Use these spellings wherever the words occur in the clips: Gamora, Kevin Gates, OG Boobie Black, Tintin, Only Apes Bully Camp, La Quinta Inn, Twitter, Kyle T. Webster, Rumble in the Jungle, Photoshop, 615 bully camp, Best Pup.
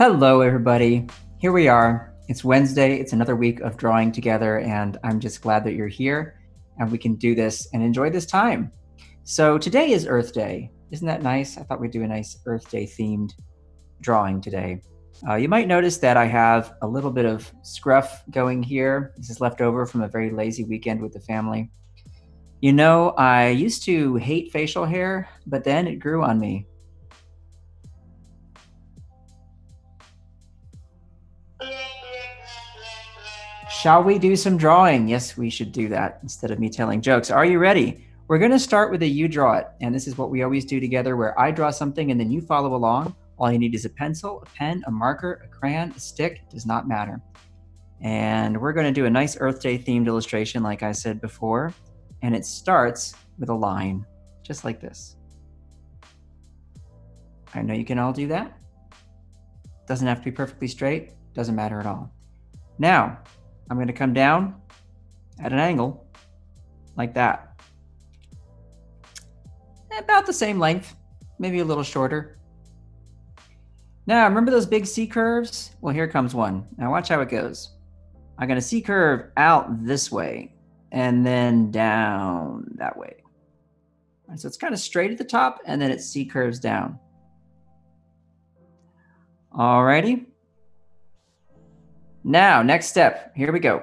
Hello, everybody. Here we are. It's Wednesday. It's another week of drawing together, and I'm just glad that you're here and we can do this and enjoy this time. So today is Earth Day. Isn't that nice? I thought we'd do a nice Earth Day themed drawing today. You might notice that I have a little bit of scruff going here. This is left over from a very lazy weekend with the family. You know, I used to hate facial hair, but then it grew on me. Shall we do some drawing? Yes, we should do that instead of me telling jokes. Are you ready? We're going to start with a you draw it. And this is what we always do together, where I draw something and then you follow along. All you need is a pencil, a pen, a marker, a crayon, a stick. It does not matter. And we're going to do a nice Earth Day themed illustration, like I said before. And it starts with a line, just like this. I know you can all do that. Doesn't have to be perfectly straight. Doesn't matter at all. Now, I'm going to come down at an angle like that. About the same length, maybe a little shorter. Now, remember those big C curves? Well, here comes one. Now watch how it goes. I'm going to C curve out this way and then down that way. All right, so it's kind of straight at the top and then it C curves down. All righty. Now, next step, here we go.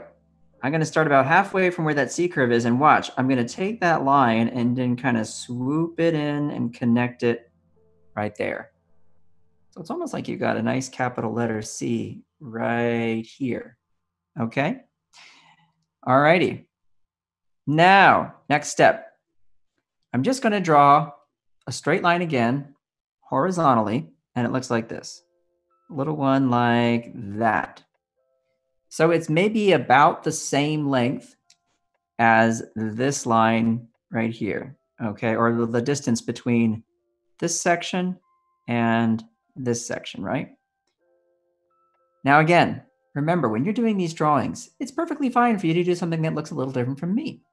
I'm going to start about halfway from where that C curve is and watch, I'm going to take that line and then kind of swoop it in and connect it right there. So it's almost like you got a nice capital letter C right here. Okay. All righty. Now, next step, I'm just going to draw a straight line again horizontally, and it looks like this. A little one like that. So it's maybe about the same length as this line right here, okay? Or the distance between this section and this section, right? Now again, remember when you're doing these drawings, it's perfectly fine for you to do something that looks a little different from me.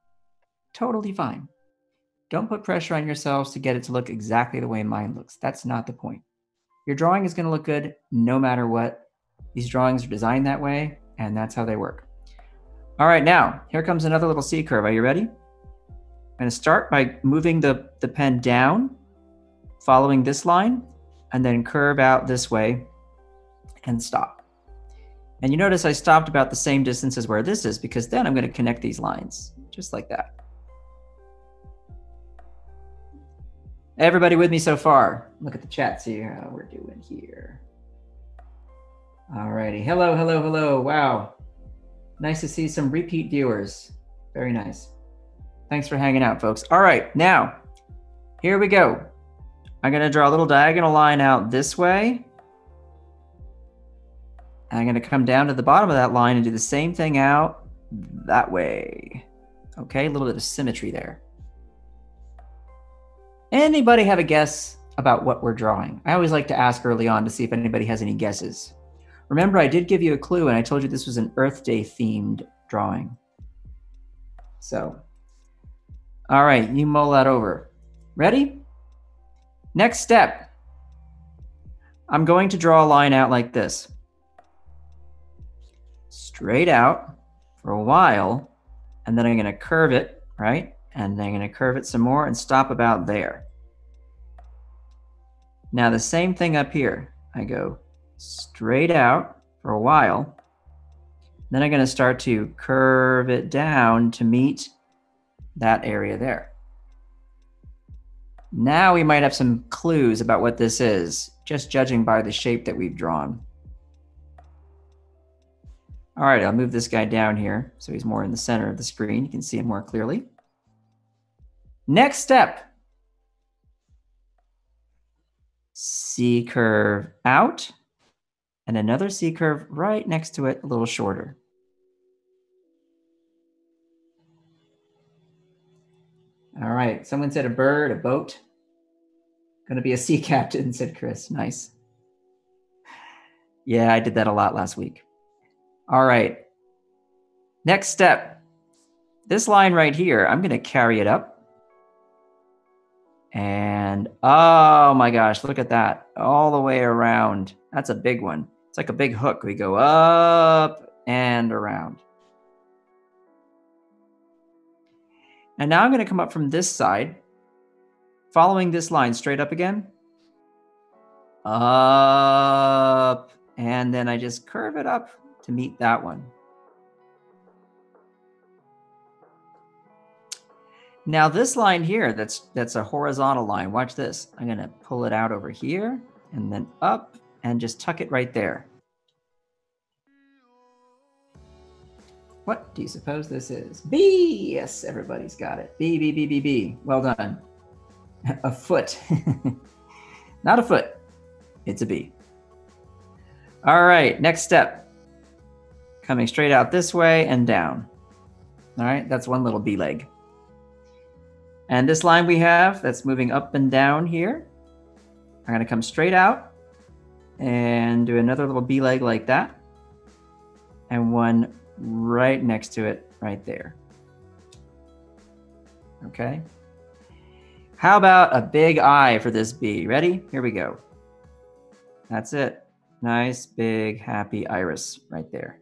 Totally fine. Don't put pressure on yourselves to get it to look exactly the way mine looks. That's not the point. Your drawing is going to look good no matter what. These drawings are designed that way. And that's how they work. All right, now, here comes another little C curve. Are you ready? I'm going to start by moving the pen down, following this line, and then curve out this way and stop. And you notice I stopped about the same distance as where this is, because then I'm going to connect these lines, just like that. Everybody with me so far? Look at the chat, see how we're doing here. All righty. Hello, hello, hello. Wow. Nice to see some repeat viewers. Very nice. Thanks for hanging out, folks. All right. Now, here we go. I'm going to draw a little diagonal line out this way. And I'm going to come down to the bottom of that line and do the same thing out that way. Okay. A little bit of symmetry there. Anybody have a guess about what we're drawing? I always like to ask early on to see if anybody has any guesses. Remember, I did give you a clue and I told you this was an Earth Day themed drawing. So, all right, you mull that over. Ready? Next step. I'm going to draw a line out like this. Straight out for a while, and then I'm going to curve it, right? And then I'm going to curve it some more and stop about there. Now the same thing up here. I go straight out for a while. Then I'm going to start to curve it down to meet that area there. Now we might have some clues about what this is, just judging by the shape that we've drawn. All right, I'll move this guy down here so he's more in the center of the screen. You can see him more clearly. Next step. C curve out. And another C curve right next to it, a little shorter. All right, someone said a bird, a boat. Gonna be a sea captain, said Chris, nice. Yeah, I did that a lot last week. All right, next step. This line right here, I'm gonna carry it up. And oh my gosh, look at that, all the way around. That's a big one. It's like a big hook. We go up and around. And now I'm going to come up from this side, following this line straight up again. Up. And then I just curve it up to meet that one. Now this line here, that's a horizontal line. Watch this. I'm going to pull it out over here and then up and just tuck it right there. What do you suppose this is? B! Yes, everybody's got it. B, B, B, B, B. Well done. A foot. Not a foot. It's a B. All right, next step. Coming straight out this way and down. All right, that's one little B leg. And this line we have that's moving up and down here. I'm going to come straight out and do another little B leg like that. And one right next to it right there. Okay. How about a big I for this B? Ready? Here we go. That's it. Nice, big, happy iris right there.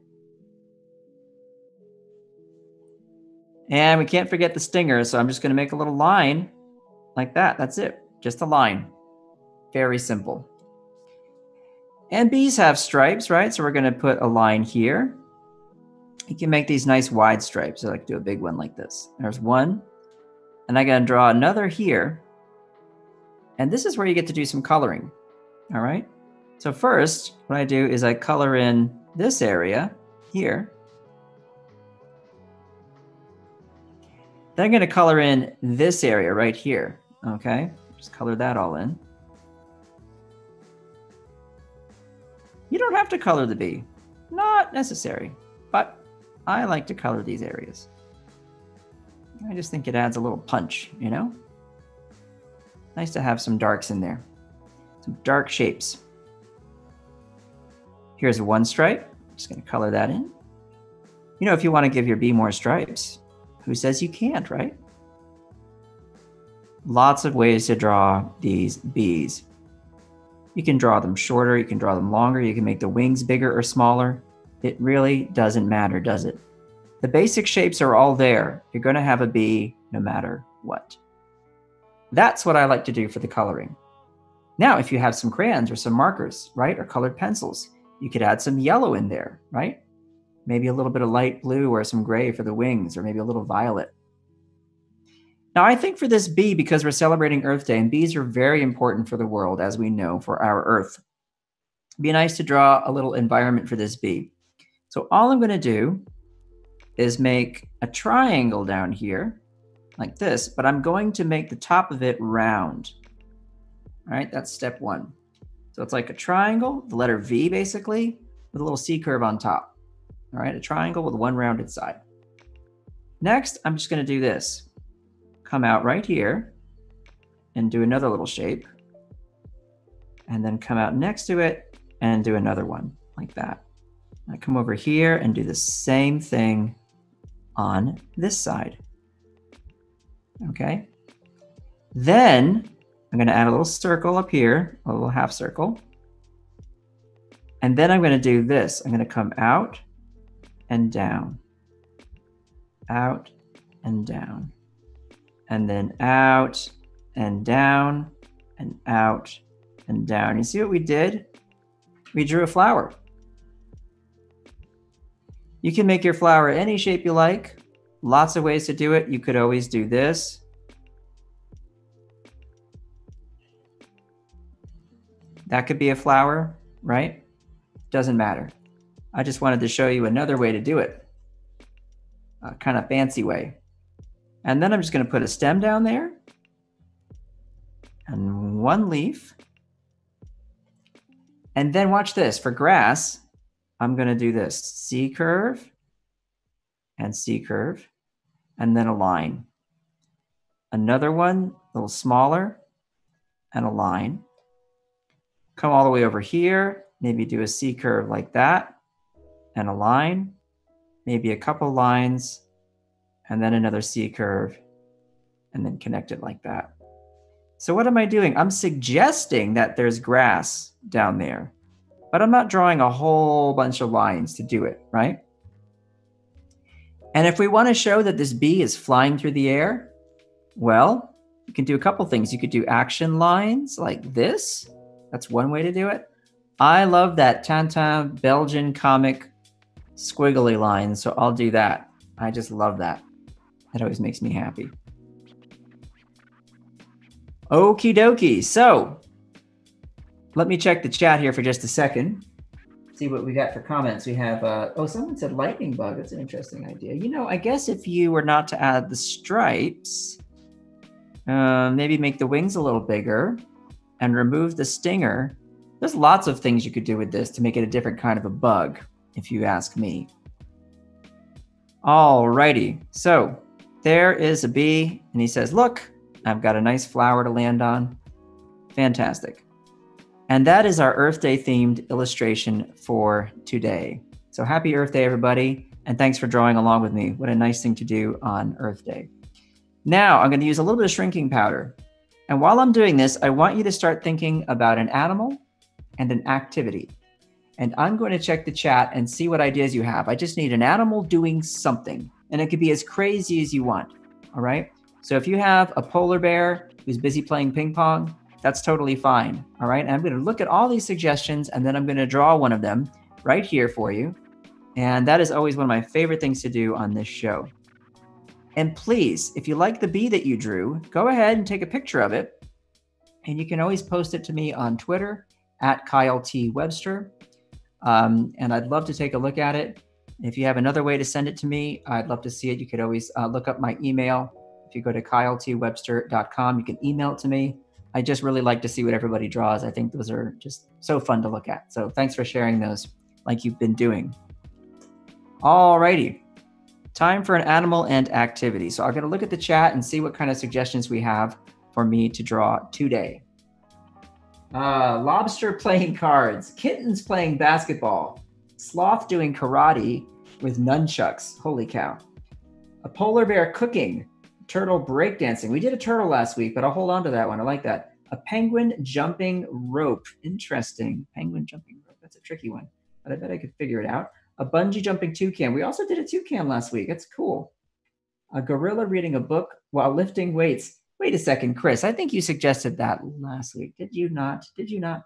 And we can't forget the stinger, so I'm just going to make a little line like that. That's it. Just a line. Very simple. And bees have stripes, right? So we're going to put a line here. You can make these nice wide stripes. I like to do a big one like this. There's one. And I'm going to draw another here. And this is where you get to do some coloring. All right. So first, what I do is I color in this area here. Then I'm going to color in this area right here, okay? Just color that all in. You don't have to color the bee. Not necessary, but I like to color these areas. I just think it adds a little punch, you know? Nice to have some darks in there, some dark shapes. Here's one stripe. I'm just going to color that in. You know, if you want to give your bee more stripes, who says you can't, right? Lots of ways to draw these bees. You can draw them shorter, you can draw them longer, you can make the wings bigger or smaller. It really doesn't matter, does it? The basic shapes are all there. You're going to have a bee no matter what. That's what I like to do for the coloring. Now, if you have some crayons or some markers, right, or colored pencils, you could add some yellow in there, right? Maybe a little bit of light blue or some gray for the wings, or maybe a little violet. Now, I think for this bee, because we're celebrating Earth Day, and bees are very important for the world, as we know, for our Earth, it'd be nice to draw a little environment for this bee. So all I'm going to do is make a triangle down here like this, but I'm going to make the top of it round. All right, that's step one. So it's like a triangle, the letter V basically, with a little C curve on top. All right, a triangle with one rounded side. Next, I'm just going to do this. Come out right here and do another little shape. And then come out next to it and do another one like that. I come over here and do the same thing on this side. Okay. Then I'm going to add a little circle up here, a little half circle. And then I'm going to do this. I'm going to come out and down, out and down, and then out and down and out and down. You see what we did? We drew a flower. You can make your flower any shape you like. Lots of ways to do it. You could always do this. That could be a flower, right? Doesn't matter. I just wanted to show you another way to do it, a kind of fancy way. And then I'm just going to put a stem down there and one leaf. And then watch this. For grass, I'm going to do this C curve, and then a line. Another one, a little smaller, and a line. Come all the way over here, maybe do a C curve like that. And a line, maybe a couple lines, and then another C curve, and then connect it like that. So what am I doing? I'm suggesting that there's grass down there. but I'm not drawing a whole bunch of lines to do it, right? And if we want to show that this bee is flying through the air, well, you can do a couple things. You could do action lines like this. That's one way to do it. I love that Tintin Belgian comic squiggly line, so I'll do that. I just love that. That always makes me happy. Okie dokie. So let me check the chat here for just a second. See what we got for comments. We have, oh, someone said lightning bug. That's an interesting idea. You know, I guess if you were not to add the stripes, maybe make the wings a little bigger and remove the stinger. There's lots of things you could do with this to make it a different kind of a bug, if you ask me. Alrighty, so there is a bee and he says, look, I've got a nice flower to land on. Fantastic. And that is our Earth Day themed illustration for today. So happy Earth Day, everybody. And thanks for drawing along with me. What a nice thing to do on Earth Day. Now I'm gonna use a little bit of shrinking powder. And while I'm doing this, I want you to start thinking about an animal and an activity. And I'm going to check the chat and see what ideas you have. I just need an animal doing something, and it could be as crazy as you want, all right? So if you have a polar bear who's busy playing ping pong, that's totally fine, all right? And I'm going to look at all these suggestions, and then I'm going to draw one of them right here for you. And that is always one of my favorite things to do on this show. And please, if you like the bee that you drew, go ahead and take a picture of it. And you can always post it to me on Twitter, at Kyle T. Webster. And I'd love to take a look at it. If you have another way to send it to me, I'd love to see it. You could always look up my email. If you go to kyletwebster.com, you can email it to me. I just really like to see what everybody draws. I think those are just so fun to look at. So thanks for sharing those like you've been doing. Alrighty, time for an animal and activity. So I'm gonna look at the chat and see what kind of suggestions we have for me to draw today. Lobster playing cards, kittens playing basketball, sloth doing karate with nunchucks, holy cow. A polar bear cooking, turtle breakdancing. We did a turtle last week, but I'll hold on to that one, I like that. A penguin jumping rope, interesting. Penguin jumping rope, that's a tricky one, but I bet I could figure it out. A bungee jumping toucan, we also did a toucan last week, that's cool. A gorilla reading a book while lifting weights. Wait a second, Chris, I think you suggested that last week. Did you not? Did you not?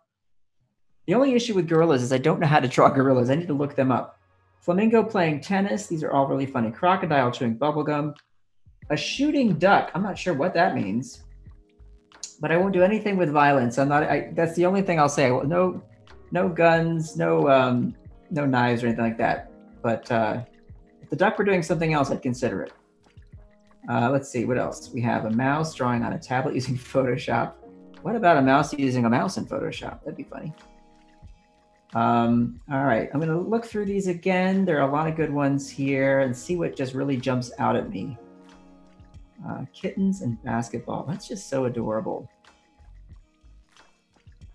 The only issue with gorillas is I don't know how to draw gorillas. I need to look them up. Flamingo playing tennis. These are all really funny. Crocodile chewing bubblegum. A shooting duck. I'm not sure what that means, but I won't do anything with violence. That's the only thing I'll say. Well, no guns, no knives or anything like that. But if the duck were doing something else, I'd consider it. Let's see, what else? We have a mouse drawing on a tablet using Photoshop. What about a mouse using a mouse in Photoshop? That'd be funny. All right, I'm gonna look through these again. There are a lot of good ones here and see what just really jumps out at me. Kittens and basketball, that's just so adorable.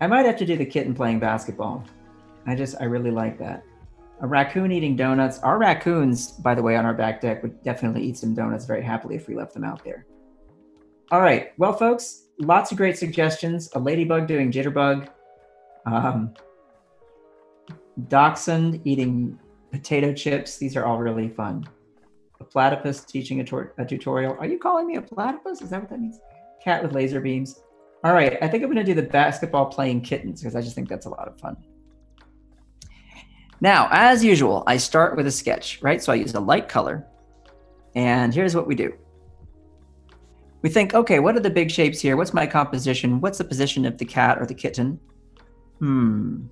I might have to do the kitten playing basketball. I really like that. A raccoon eating donuts. Our raccoons, by the way, on our back deck would definitely eat some donuts very happily if we left them out there. All right, well, folks, lots of great suggestions. A ladybug doing jitterbug. Dachshund eating potato chips. These are all really fun. A platypus teaching a tutorial. Are you calling me a platypus? Is that what that means? Cat with laser beams. All right, I think I'm gonna do the basketball playing kittens because I just think that's a lot of fun. Now, as usual, I start with a sketch, right? So I use a light color, and here's what we do. We think, okay, what are the big shapes here? What's my composition? What's the position of the cat or the kitten? I'm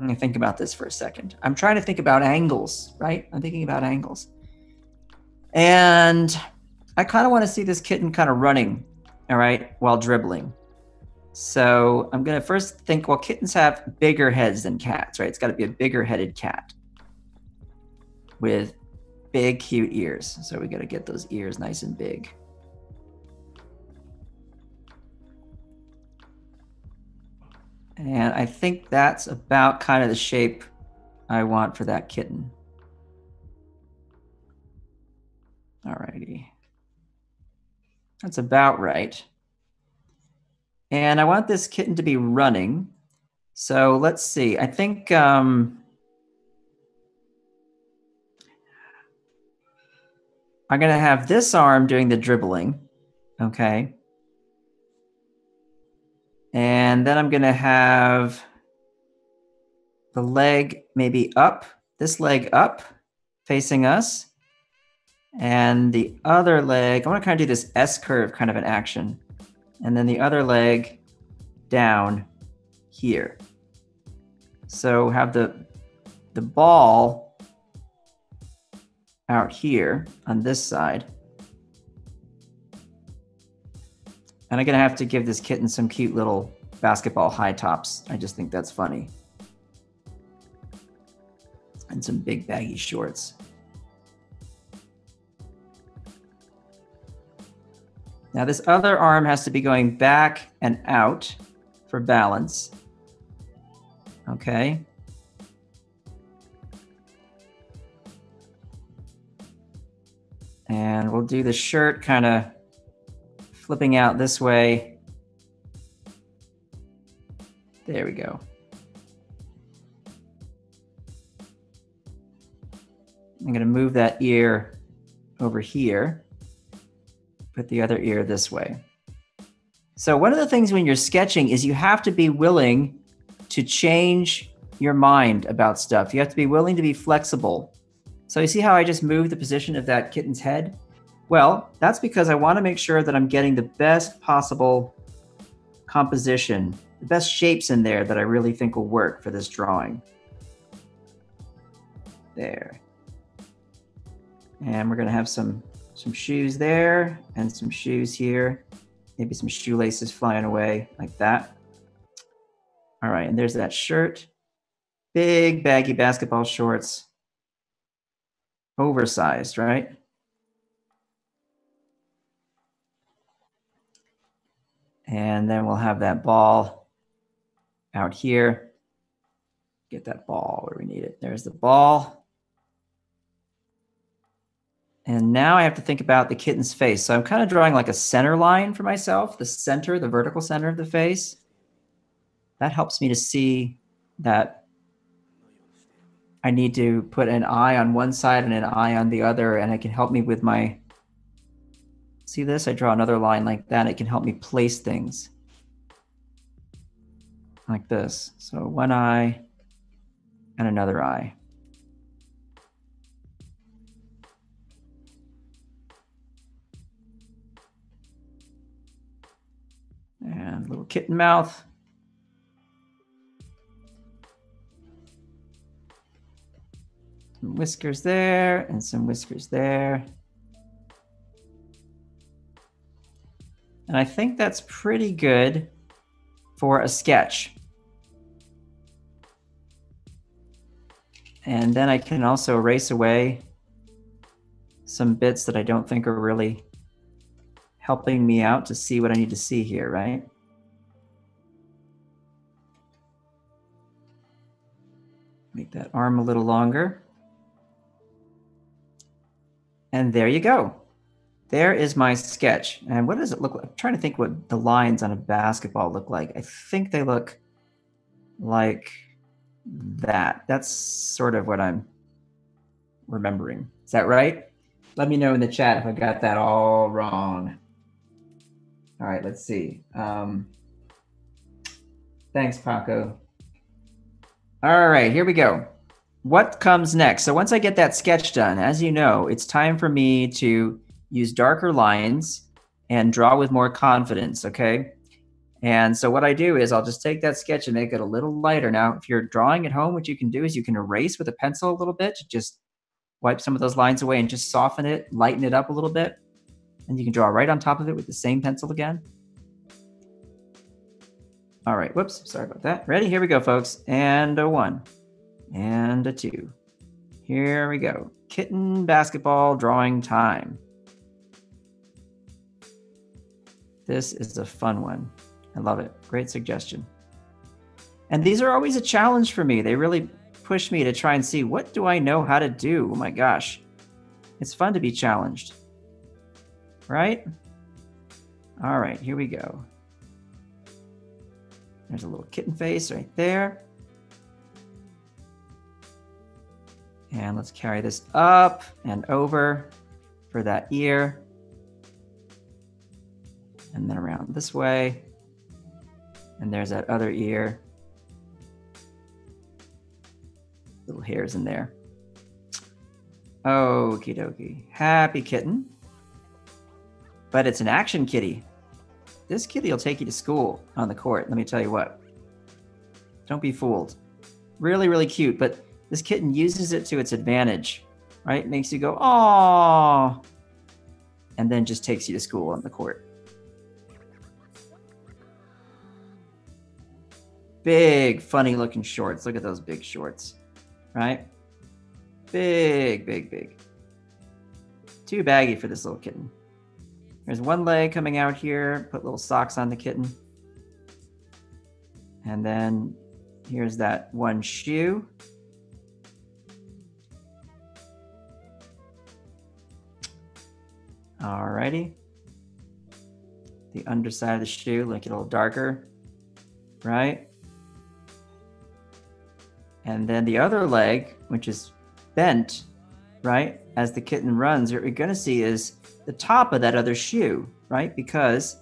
gonna think about this for a second. I'm trying to think about angles, right? I'm thinking about angles. And I kind of want to see this kitten kind of running, all right, while dribbling. So I'm gonna first think, well, kittens have bigger heads than cats, right? It's gotta be a bigger headed cat with big, cute ears. So we gotta get those ears nice and big. And I think that's about kind of the shape I want for that kitten. All righty. That's about right. And I want this kitten to be running. So let's see. I think I'm going to have this arm doing the dribbling. Okay. And then I'm going to have the leg maybe up, this leg up facing us. And the other leg, I want to kind of do this S curve kind of an action. And then the other leg down here. So have the ball out here on this side. And I'm gonna have to give this kitten some cute little basketball high tops. I just think that's funny. And some big baggy shorts. Now this other arm has to be going back and out for balance. Okay. And we'll do the shirt kind of flipping out this way. There we go. I'm going to move that ear over here. Put the other ear this way. So one of the things when you're sketching is you have to be willing to change your mind about stuff. You have to be willing to be flexible. So you see how I just moved the position of that kitten's head? Well, that's because I want to make sure that I'm getting the best possible composition, the best shapes in there that I really think will work for this drawing. There. And we're going to have some shoes there and some shoes here. Maybe some shoelaces flying away like that. All right, and there's that shirt. Big baggy basketball shorts. Oversized, right? And then we'll have that ball out here. Get that ball where we need it. There's the ball. And now I have to think about the kitten's face. So I'm kind of drawing like a center line for myself, the center, the vertical center of the face. That helps me to see that I need to put an eye on one side and an eye on the other, and it can help me with my, see this? I draw another line like that. It can help me place things like this. So one eye and another eye. And little kitten mouth. Some whiskers there and some whiskers there. And I think that's pretty good for a sketch. And then I can also erase away some bits that I don't think are really helping me out to see what I need to see here, right? Make that arm a little longer. And there you go. There is my sketch. And what does it look like? I'm trying to think what the lines on a basketball look like. I think they look like that. That's sort of what I'm remembering. Is that right? Let me know in the chat if I got that all wrong. All right, let's see. Thanks, Paco. All right, here we go. What comes next? So once I get that sketch done, as you know, it's time for me to use darker lines and draw with more confidence, okay? And so what I do is I'll just take that sketch and make it a little lighter. Now, if you're drawing at home, what you can do is you can erase with a pencil a little bit, just wipe some of those lines away and just soften it, lighten it up a little bit. And you can draw right on top of it with the same pencil again. All right, whoops, sorry about that. Ready? Here we go, folks. And a one, and a two. Here we go. Kitten basketball drawing time. This is a fun one. I love it. Great suggestion. And these are always a challenge for me. They really push me to try and see, what do I know how to do? Oh my gosh. It's fun to be challenged, right? All right, here we go. There's a little kitten face right there. And let's carry this up and over for that ear. And then around this way. And there's that other ear. Little hairs in there. Okie dokie. Happy kitten. But it's an action kitty. This kitty will take you to school on the court. Let me tell you what. Don't be fooled. Really, really cute. But this kitten uses it to its advantage, right? Makes you go, "Aw," and then just takes you to school on the court. Big, funny looking shorts. Look at those big shorts, right? Big, big, big. Too baggy for this little kitten. There's one leg coming out here. Put little socks on the kitten. And then here's that one shoe. Alrighty. The underside of the shoe, like a little darker, right? And then the other leg, which is bent, right? As the kitten runs, what you're gonna see is the top of that other shoe, right? Because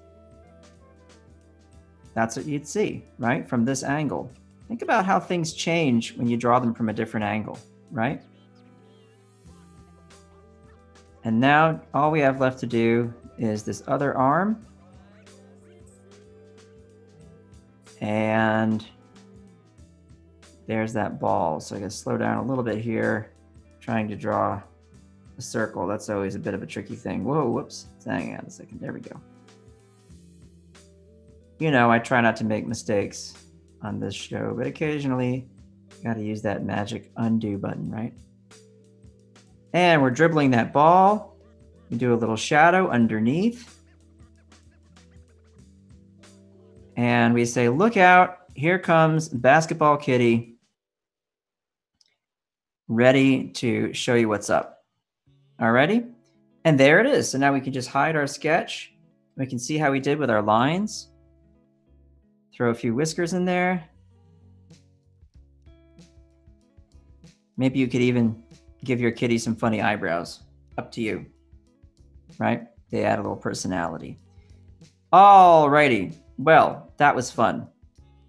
that's what you'd see, right? From this angle. Think about how things change when you draw them from a different angle, right? And now all we have left to do is this other arm. And there's that ball. So I gotta slow down a little bit here, trying to draw a circle. That's always a bit of a tricky thing. Whoa, whoops, hang on a second, there we go. You know, I try not to make mistakes on this show, but occasionally gotta use that magic undo button, right? And we're dribbling that ball. We do a little shadow underneath. And we say, look out, here comes basketball kitty, ready to show you what's up. Alrighty, and there it is. So now we can just hide our sketch. We can see how we did with our lines. Throw a few whiskers in there. Maybe you could even give your kitty some funny eyebrows, up to you, right? They add a little personality. Alrighty, well, that was fun.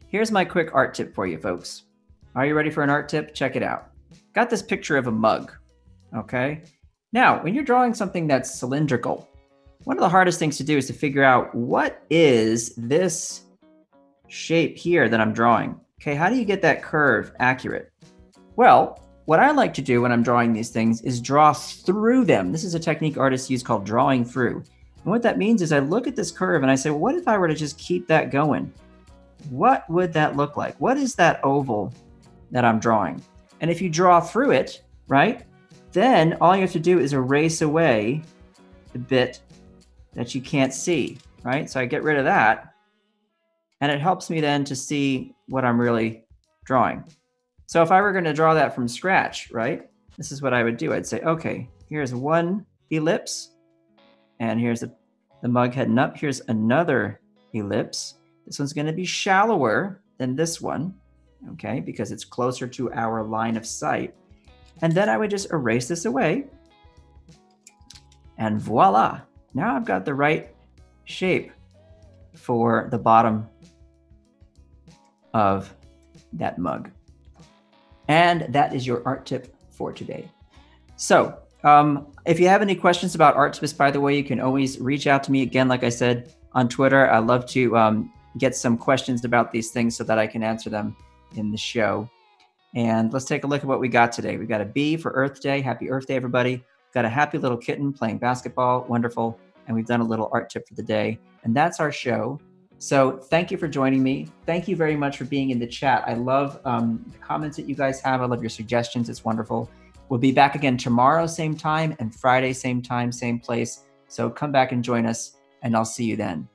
Here's my quick art tip for you folks. Are you ready for an art tip? Check it out. Got this picture of a mug, okay? Now, when you're drawing something that's cylindrical, one of the hardest things to do is to figure out what is this shape here that I'm drawing, okay? How do you get that curve accurate? Well, what I like to do when I'm drawing these things is draw through them. This is a technique artists use called drawing through. And what that means is I look at this curve and I say, well, what if I were to just keep that going? What would that look like? What is that oval that I'm drawing? And if you draw through it, right, then all you have to do is erase away the bit that you can't see, right? So I get rid of that and it helps me then to see what I'm really drawing. So if I were going to draw that from scratch, right, this is what I would do. I'd say, okay, here's one ellipse, and here's the mug heading up. Here's another ellipse. This one's going to be shallower than this one, okay, because it's closer to our line of sight. And then I would just erase this away, and voila. Now I've got the right shape for the bottom of that mug. And that is your art tip for today. So if you have any questions about art tips, by the way, you can always reach out to me again, like I said, on Twitter. I love to get some questions about these things so that I can answer them in the show. And let's take a look at what we got today. We got a B for Earth Day. Happy Earth Day, everybody. We've got a happy little kitten playing basketball. Wonderful. And we've done a little art tip for the day. And that's our show. So thank you for joining me. Thank you very much for being in the chat. I love the comments that you guys have. I love your suggestions. It's wonderful. We'll be back again tomorrow, same time, and Friday, same time, same place. So come back and join us, and I'll see you then.